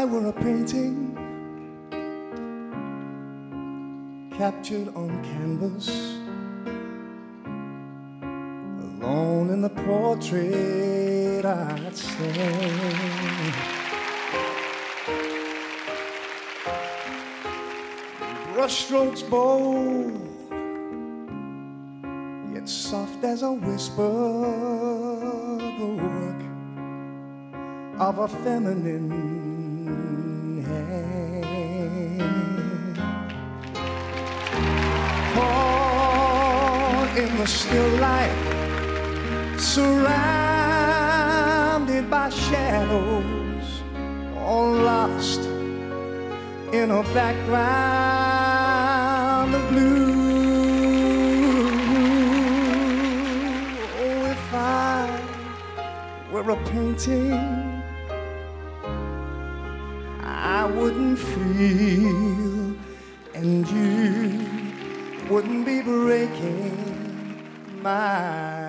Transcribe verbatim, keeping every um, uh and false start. I were a painting captured on canvas, alone in the portrait I'd stand. Brushstrokes bold, yet soft as a whisper, the work of a feminine hand. Caught in the still life, surrounded by shadows, all lost in a background of blue. Oh, if I were a painting, I wouldn't feel, and you wouldn't be breaking my